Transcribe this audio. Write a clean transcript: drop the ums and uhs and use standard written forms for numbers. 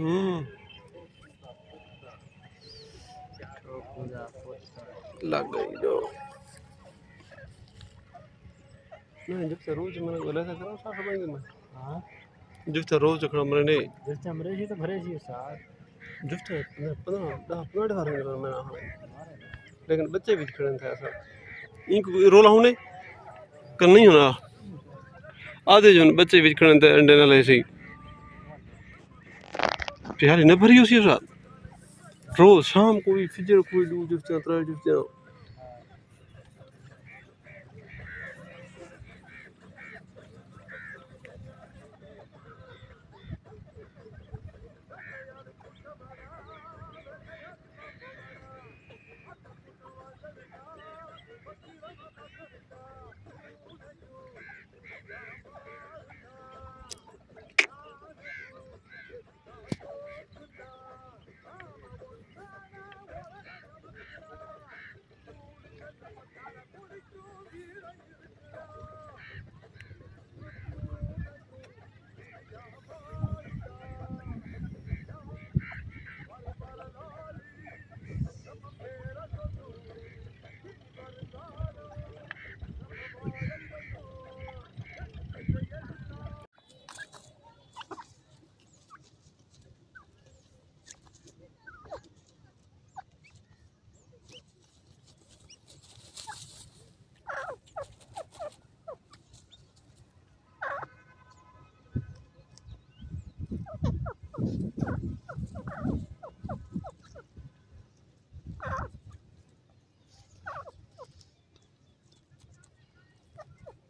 लग गई जो नहीं जब से रोज मैंने गले से करा साफ समझ में हां जब से रोज खड़ा मैंने जब से हमरे ही तो भरे ही साथ जब से 15 बार मैंने लेकिन बच्चे भी खड़े थे सब इनको रोला होने कर नहीं होना आधे जो बच्चे भी खड़े थे अंडे ना ले सही यार न भरी उसी साथ रोज शाम को भी फिजर कोई लू जफ्ता त्राय जफ्ता